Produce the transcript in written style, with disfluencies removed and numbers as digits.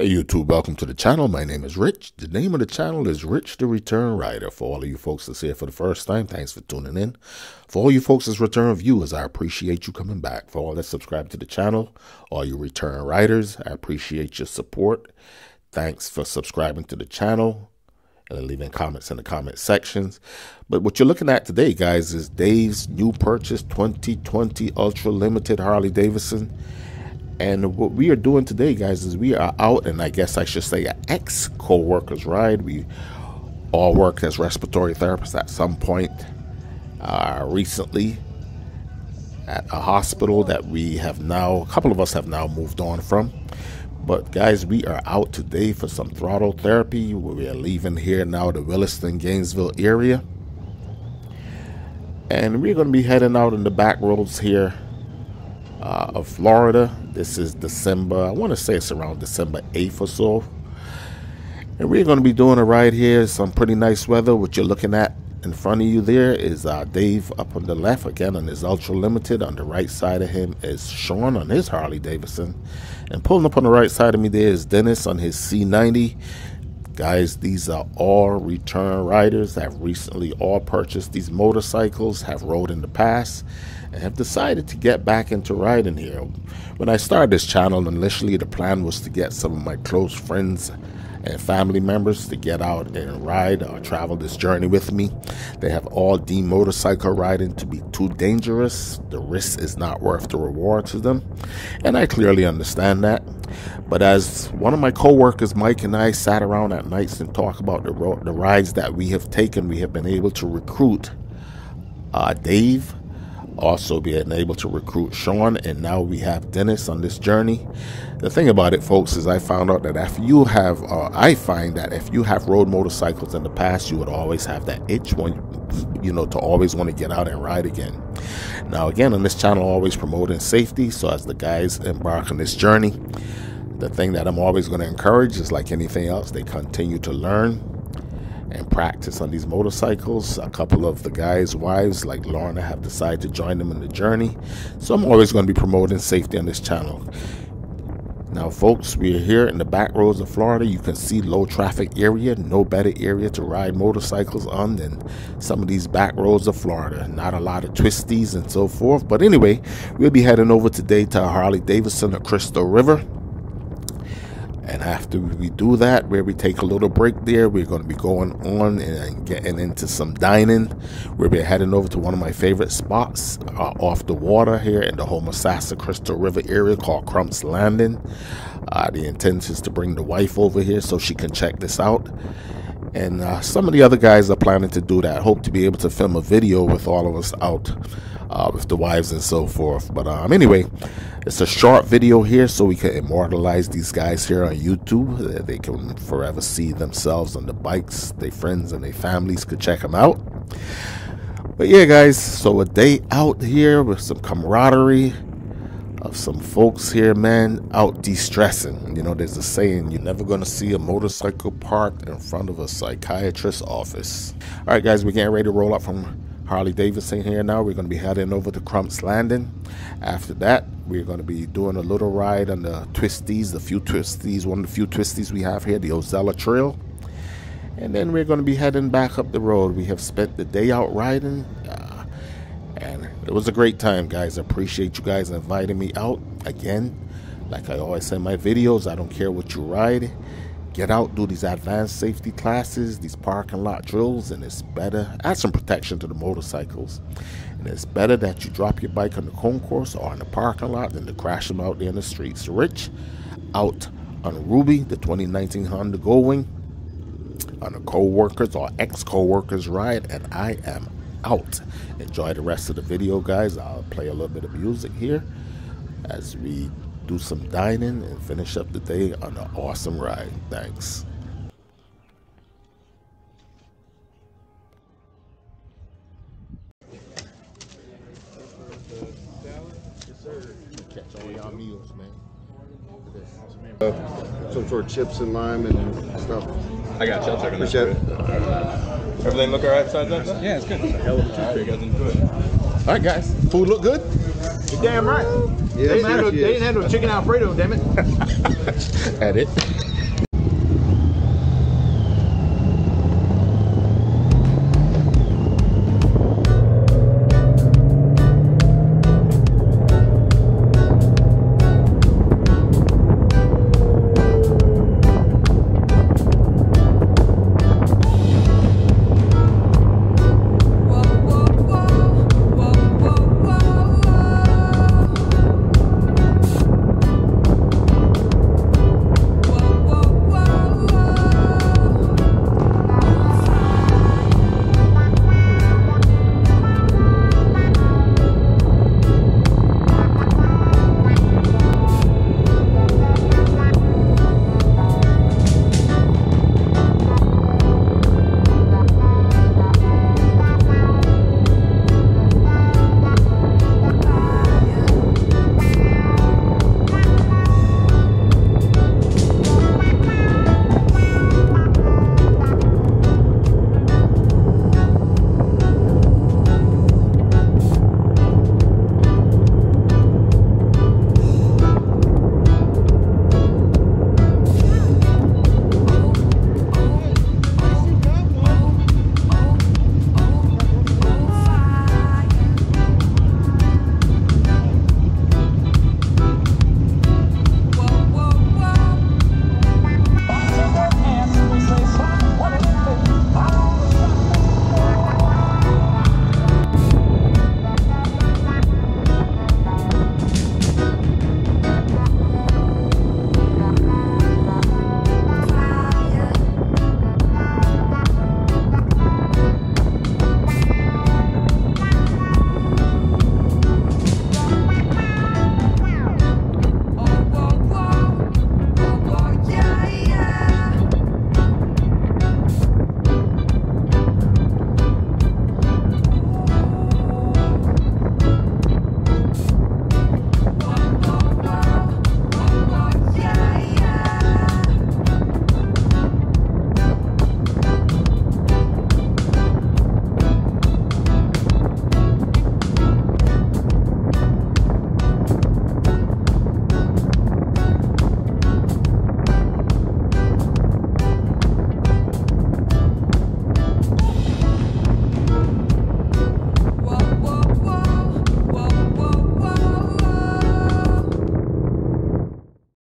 Hey YouTube, welcome to the channel. My name is Rich. The name of the channel is Rich the Return Rider. For all of you folks that's here for the first time, thanks for tuning in. For all you folks that's return viewers, I appreciate you coming back. For all that subscribe to the channel, all you return riders, I appreciate your support. Thanks for subscribing to the channel and leaving comments in the comment sections. But what you're looking at today, guys, is Dave's new purchase 2020 Ultra Limited Harley-Davidson. And what we are doing today, guys, is we are out, and I guess I should say an ex-co-worker's ride. We all worked as respiratory therapists at some point recently at a hospital that we have now, a couple of us have now moved on from. But, guys, we are out today for some throttle therapy. We are leaving here now, the Williston-Gainesville area. And we're going to be heading out in the back roads here of Florida. This is December, I want to say it's around December 8th or so, and we're going to be doing a ride here. Some pretty nice weather. What you're looking at in front of you there is Dave up on the left again on his Ultra Limited. On the right side of him is Sean on his Harley Davidson, and pulling up on the right side of me there is Dennis on his C90. Guys, these are all return riders that have recently all purchased these motorcycles, have rode in the past, and have decided to get back into riding here. When I started this channel, initially the plan was to get some of my close friends and family members to get out and ride or travel this journey with me. They have all deemed motorcycle riding to be too dangerous. The risk is not worth the reward to them, and I clearly understand that. But as one of my co-workers, Mike, and I sat around at nights and talked about the rides that we have taken, we have been able to recruit Dave, also being able to recruit Sean, and now we have Dennis on this journey. The thing about it, folks, is I found out that if you have I find that if you have rode motorcycles in the past, you would always have that itch, when you know, to always want to get out and ride again. Now again, on this channel, always promoting safety. So as the guys embark on this journey, the thing that I'm always going to encourage is, like anything else, they continue to learn and practice on these motorcycles. A couple of the guys' wives, like Lorna, have decided to join them in the journey, so I'm always going to be promoting safety on this channel. Now folks, we're here in the back roads of Florida. You can see low traffic area, no better area to ride motorcycles on than some of these back roads of Florida. Not a lot of twisties and so forth. But anyway, we'll be heading over today to Harley-Davidson at Crystal River. And after we do that, where we take a little break there, we're going to be going on and getting into some dining. We'll be heading over to one of my favorite spots off the water here in the Homosassa Crystal River area called Crump's Landing. The intent is to bring the wife over here so she can check this out. And some of the other guys are planning to do that. Hope to be able to film a video with all of us out with the wives and so forth. But anyway, it's a short video here so we can immortalize these guys here on YouTube. They can forever see themselves on the bikes. Their friends and their families could check them out. But yeah, guys, so a day out here with some camaraderie of some folks here, man, out de-stressing. You know, there's a saying, you're never gonna see a motorcycle parked in front of a psychiatrist's office. All right, guys, we're getting ready to roll up from Harley-Davidson here now. We're gonna be heading over to Crump's Landing. After that, we're gonna be doing a little ride on the twisties, one of the few twisties we have here, the Ozella Trail. And then we're gonna be heading back up the road. We have spent the day out riding. And it was a great time, guys. I appreciate you guys inviting me out. Again, like I always say in my videos, I don't care what you ride. Get out, do these advanced safety classes, these parking lot drills, and it's better. Add some protection to the motorcycles. And it's better that you drop your bike on the concourse or in the parking lot than to crash them out there in the streets. Rich, out on Ruby, the 2019 Honda Goldwing, on a co-worker's or ex-co-worker's ride, and I am out. Enjoy the rest of the video, guys. I'll play a little bit of music here as we do some dining and finish up the day on an awesome ride. Thanks. Catch all y'all meals, man. Some sort of chips and lime and stuff. I got you. I'll check on that. Everything look all right besides that stuff? Yeah, it's good. It's a hell of a trip. You guys didn't do it. All right, guys. Food look good? You're damn right. Yeah, they didn't have no chicken Alfredo, damn it. At it.